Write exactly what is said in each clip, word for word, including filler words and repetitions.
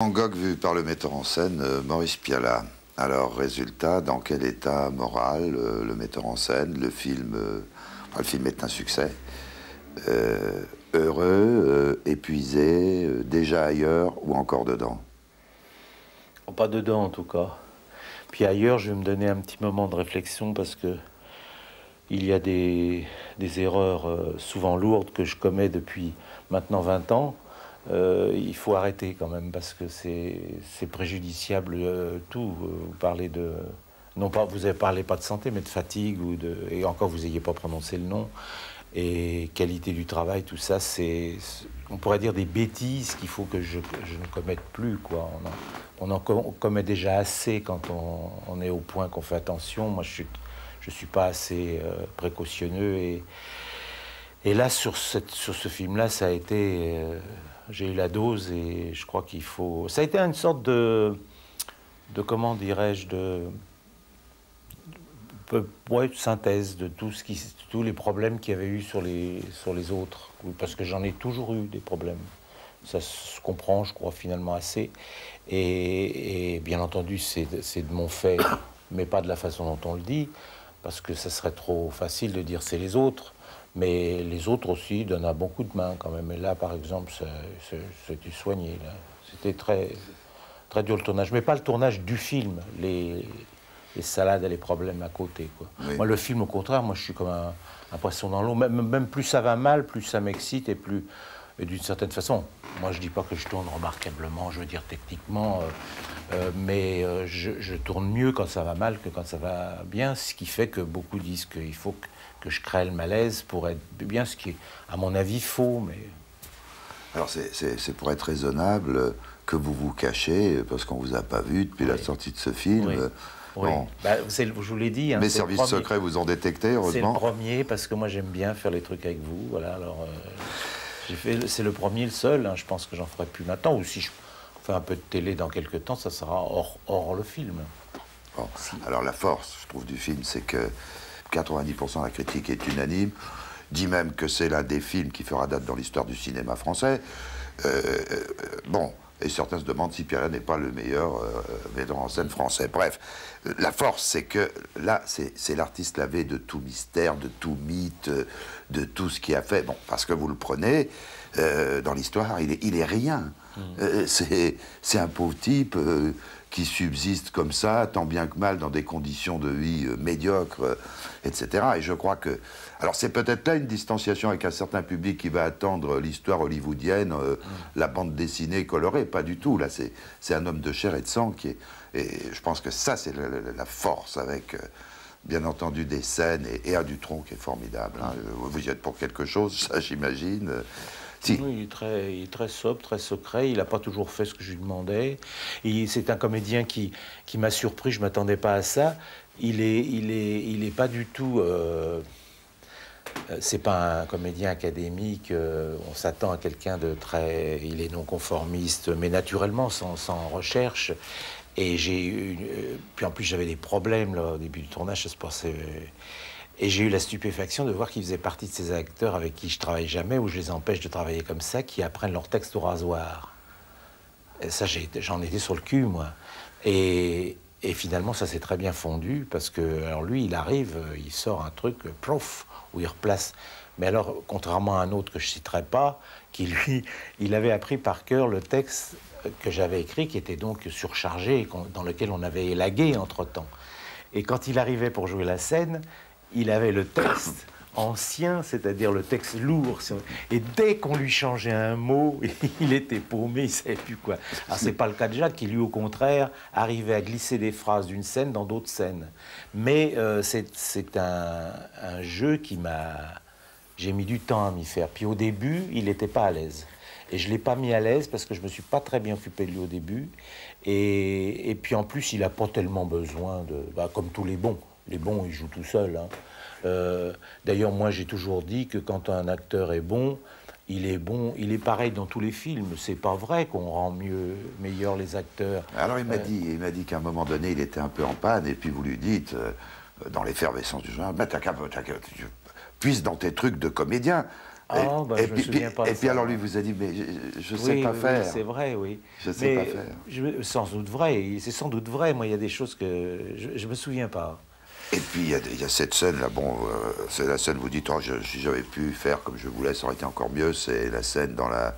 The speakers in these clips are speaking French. Van Gogh vu par le metteur en scène euh, Maurice Pialat. Alors, résultat, dans quel état moral euh, le metteur en scène, le film, euh, le film est un succès. Euh, heureux, euh, épuisé, euh, déjà ailleurs ou encore dedans? Oh, pas dedans en tout cas. Puis ailleurs, je vais me donner un petit moment de réflexion parce que il y a des, des erreurs euh, souvent lourdes que je commets depuis maintenant vingt ans. Euh, il faut arrêter quand même parce que c'est préjudiciable euh, tout. Vous parlez de... Non pas, vous avez parlé pas de santé, mais de fatigue, ou de, et encore vous n'ayez pas prononcé le nom. Et qualité du travail, tout ça, c'est... On pourrait dire des bêtises qu'il faut que je, je ne commette plus, quoi. On en, on en com on commet déjà assez quand on, on est au point qu'on fait attention. Moi, je suis, je suis pas assez euh, précautionneux. Et, et là, sur, cette, sur ce film-là, ça a été... Euh, J'ai eu la dose et je crois qu'il faut... Ça a été une sorte de... de comment dirais-je, de... de... Ouais, synthèse de tout ce qui... tous les problèmes qu'il y avait eu sur les, sur les autres. Parce que j'en ai toujours eu des problèmes. Ça se comprend, je crois, finalement assez. Et, et bien entendu, c'est de mon fait, mais pas de la façon dont on le dit. Parce que ça serait trop facile de dire c'est les autres. Mais les autres aussi donnent un bon coup de main quand même. Et là, par exemple, c'était soigné. C'était très, très dur le tournage. Mais pas le tournage du film, les, les salades et les problèmes à côté, quoi. Oui. Moi, le film, au contraire, moi, je suis comme un, un poisson dans l'eau. Même, même plus ça va mal, plus ça m'excite et plus... Et d'une certaine façon, moi, je dis pas que je tourne remarquablement, je veux dire techniquement, euh, euh, mais euh, je, je tourne mieux quand ça va mal que quand ça va bien, ce qui fait que beaucoup disent qu'il faut que, que je crée le malaise pour être bien, ce qui est, à mon avis, faux, mais... Alors, c'est pour être raisonnable que vous vous cachez, parce qu'on vous a pas vu depuis oui. la sortie de ce film. Oui. Oui. Bon. Bah, c'est, je vous l'ai dit... Hein, mes services secrets vous ont détecté, heureusement. C'est le premier, parce que moi, j'aime bien faire les trucs avec vous, voilà, alors... Euh... C'est le premier, le seul, hein. Je pense que j'en ferai plus maintenant, ou si je fais un peu de télé dans quelques temps, ça sera hors, hors le film. Bon. Si. Alors la force, je trouve, du film, c'est que quatre-vingt-dix pour cent de la critique est unanime, dit même que c'est l'un des films qui fera date dans l'histoire du cinéma français. Euh, euh, bon, et certains se demandent si Pialat n'est pas le meilleur euh, metteur en scène français. Bref, la force, c'est que là, c'est l'artiste lavé de tout mystère, de tout mythe, de tout ce qui a fait. Bon, parce que vous le prenez, euh, dans l'histoire, il est, il est rien. Mmh. Euh, c'est un pauvre type euh, qui subsiste comme ça, tant bien que mal, dans des conditions de vie euh, médiocres, euh, et cetera. Et je crois que... Alors, c'est peut-être là une distanciation avec un certain public qui va attendre l'histoire hollywoodienne, euh, mmh. la bande dessinée colorée. Pas du tout. Là, c'est un homme de chair et de sang qui est... Et je pense que ça, c'est la, la, la force, avec, euh, bien entendu, des scènes et, et un Dutronc qui est formidable. Hein. Vous y êtes pour quelque chose, ça, j'imagine. Si. Oui, il est très, il est très sobre, très secret. Il n'a pas toujours fait ce que je lui demandais. C'est un comédien qui, qui m'a surpris, je ne m'attendais pas à ça. Il n'est il est, il est pas du tout... Euh... C'est pas un comédien académique, euh, on s'attend à quelqu'un de très... Il est non conformiste, mais naturellement, sans, sans recherche. Et j'ai eu... Euh, puis en plus, j'avais des problèmes, là, au début du tournage, ça se passait... Euh, et j'ai eu la stupéfaction de voir qu'il faisait partie de ces acteurs avec qui je travaille jamais, ou je les empêche de travailler comme ça, qui apprennent leur texte au rasoir. Et ça, j'en étais sur le cul, moi. Et... Et finalement, ça s'est très bien fondu, parce que alors lui, il arrive, il sort un truc, prof, où il replace. Mais alors, contrairement à un autre que je ne citerai pas, qui lui, il avait appris par cœur le texte que j'avais écrit, qui était donc surchargé, dans lequel on avait élagué entre-temps. Et quand il arrivait pour jouer la scène, il avait le texte ancien, c'est-à-dire le texte lourd. Et dès qu'on lui changeait un mot, il était paumé, il ne savait plus quoi. Alors, c'est pas le cas de Jacques, qui, lui, au contraire, arrivait à glisser des phrases d'une scène dans d'autres scènes. Mais euh, c'est un, un jeu qui m'a... J'ai mis du temps à m'y faire. Puis au début, il n'était pas à l'aise. Et je ne l'ai pas mis à l'aise parce que je ne me suis pas très bien occupé de lui au début. Et, et puis, en plus, il n'a pas tellement besoin de... Bah, comme tous les bons. Les bons, ils jouent tout seuls, hein. Euh, D'ailleurs, moi, j'ai toujours dit que quand un acteur est bon, il est bon, il est pareil dans tous les films. C'est pas vrai qu'on rend mieux, meilleur les acteurs. Alors, il m'a euh... dit, il m'a dit qu'à un moment donné, il était un peu en panne, et puis vous lui dites, euh, dans l'effervescence du genre, bah, t'as qu'à, t'as qu'à, puisse dans tes trucs de comédien. Oh, bah, et, je me souviens pas. Et puis alors lui vous a dit, mais je ne sais pas faire. Oui, c'est vrai, oui. Je ne sais pas faire. Sans doute vrai, c'est sans doute vrai. Moi, il y a des choses que je ne me souviens pas. Et puis il y, y a cette scène là, bon, euh, c'est la scène, vous dites, oh, je, si j'avais pu faire comme je voulais, ça aurait été encore mieux, c'est la scène dans la,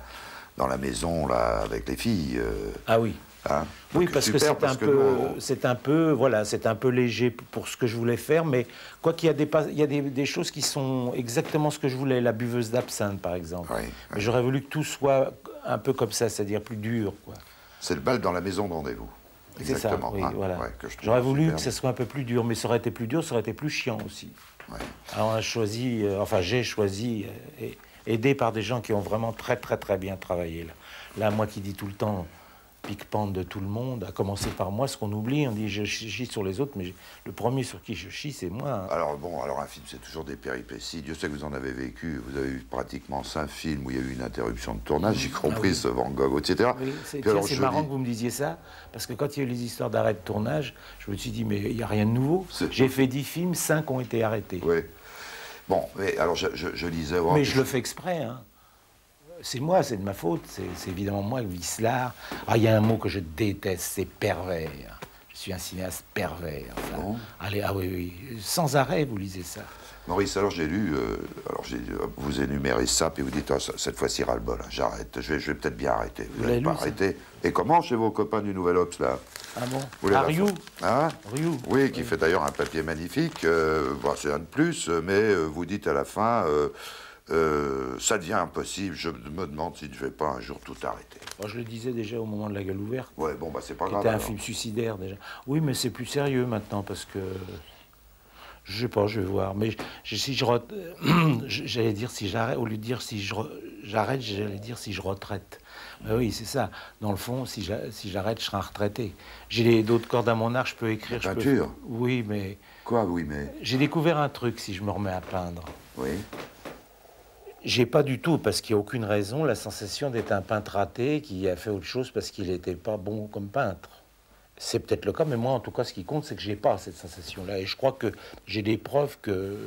dans la maison là, avec les filles. Euh, ah oui. Hein, oui, parce que c'est un, on... un peu, voilà, c'est un peu léger pour ce que je voulais faire, mais quoi qu'il y a, des, y a des, des choses qui sont exactement ce que je voulais, la buveuse d'absinthe par exemple. Oui, mais oui. J'aurais voulu que tout soit un peu comme ça, c'est-à-dire plus dur, quoi. C'est le bal dans la maison de rendez-vous. Exactement, oui, hein, voilà. Ouais, j'aurais voulu super. Que ça soit un peu plus dur, mais ça aurait été plus dur, ça aurait été plus chiant aussi. Ouais. Alors on a choisi, euh, enfin j'ai choisi, euh, aidé par des gens qui ont vraiment très très très bien travaillé. Là, là moi qui dis tout le temps pique-pente de tout le monde, à commencer par moi, ce qu'on oublie, on dit je chie sur les autres, mais le premier sur qui je chie, c'est moi. Hein. Alors bon, alors un film, c'est toujours des péripéties. Dieu sait que vous en avez vécu, vous avez eu pratiquement cinq films où il y a eu une interruption de tournage, y compris ah oui. ce Van Gogh, et cetera. Oui, c'est marrant dis... que vous me disiez ça, parce que quand il y a eu les histoires d'arrêt de tournage, je me suis dit, mais il n'y a rien de nouveau. J'ai fait dix films, cinq ont été arrêtés. Oui. Bon, mais alors je, je, je lisais... Oh, mais je, je le fais exprès, hein. C'est moi, c'est de ma faute, c'est évidemment moi, Vislar. Ah, il y a un mot que je déteste, c'est pervers. Je suis un cinéaste pervers. Enfin, bon. Allez, ah oui, oui, sans arrêt, vous lisez ça. Maurice, alors j'ai lu, euh, alors vous énumérez ça, puis vous dites, oh, cette fois-ci, ras-le-bol, hein, j'arrête, je vais, je vais peut-être bien arrêter. Vous n'allez pas arrêter. Et comment chez vos copains du Nouvel Obs, là? Ah bon? À Rioux. Hein? Rioux. Oui, qui oui. fait d'ailleurs un papier magnifique, euh, bon, c'est un de plus, mais vous dites à la fin... Euh, Euh, ça devient impossible, je me demande si je ne vais pas un jour tout arrêter. Bon, je le disais déjà au moment de La Gueule ouverte. Ouais, bon, bah c'est pas grave. C'était un film suicidaire déjà. Oui, mais c'est plus sérieux maintenant parce que. Je sais pas, je vais voir. Mais je, si je. Ret... j'allais dire si j'arrête, au lieu de dire si j'arrête, je... j'allais dire si je retraite. Mais oui, c'est ça. Dans le fond, si j'arrête, je serai un retraité. J'ai d'autres cordes à mon arc, je peux écrire. La peinture. Je peux... Oui, mais. Quoi, oui, mais. J'ai découvert un truc si je me remets à peindre. Oui. J'ai pas du tout, parce qu'il n'y a aucune raison, la sensation d'être un peintre raté qui a fait autre chose parce qu'il n'était pas bon comme peintre. C'est peut-être le cas, mais moi, en tout cas, ce qui compte, c'est que j'ai pas cette sensation-là. Et je crois que j'ai des preuves que,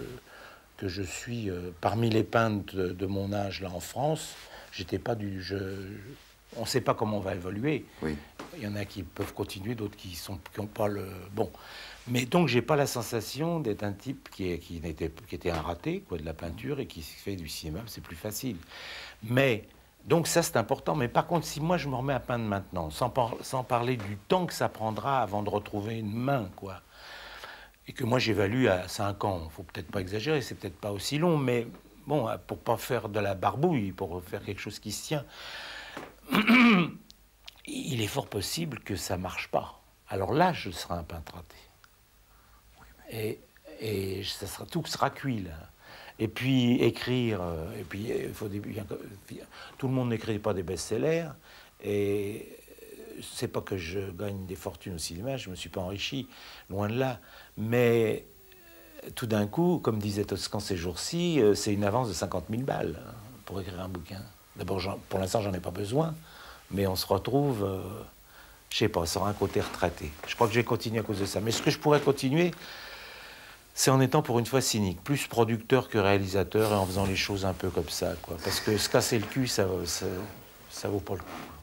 que je suis euh, parmi les peintres de, de mon âge, là, en France. J'étais pas du... Je, je, on ne sait pas comment on va évoluer. Oui. Il y en a qui peuvent continuer, d'autres qui sont qui n'ont pas le... Bon. Mais donc, j'ai pas la sensation d'être un type qui, est, qui, était, qui était un raté, quoi, de la peinture, et qui fait du cinéma, c'est plus facile. Mais, donc ça, c'est important. Mais par contre, si moi, je me remets à peindre maintenant, sans, par, sans parler du temps que ça prendra avant de retrouver une main, quoi, et que moi, j'évalue à cinq ans, il ne faut peut-être pas exagérer, c'est peut-être pas aussi long, mais bon, pour pas faire de la barbouille, pour faire quelque chose qui se tient, il est fort possible que ça marche pas. Alors là, je serai un peintre raté. Et, et ça sera, tout sera cuit, là. Et puis, écrire... Euh, et puis, il faut des, tout le monde n'écrit pas des best-sellers. Et c'est pas que je gagne des fortunes au cinéma, je me suis pas enrichi, loin de là. Mais tout d'un coup, comme disait Toscan ces jours-ci, euh, c'est une avance de cinquante mille balles hein, pour écrire un bouquin. D'abord, pour l'instant, j'en ai pas besoin, mais on se retrouve... Euh, je sais pas, ça aura un côté retraité. Je crois que j'ai continué à cause de ça. Mais ce que je pourrais continuer... c'est en étant pour une fois cynique, plus producteur que réalisateur et en faisant les choses un peu comme ça, quoi. Parce que se casser le cul, ça, ça, ça vaut pas le coup.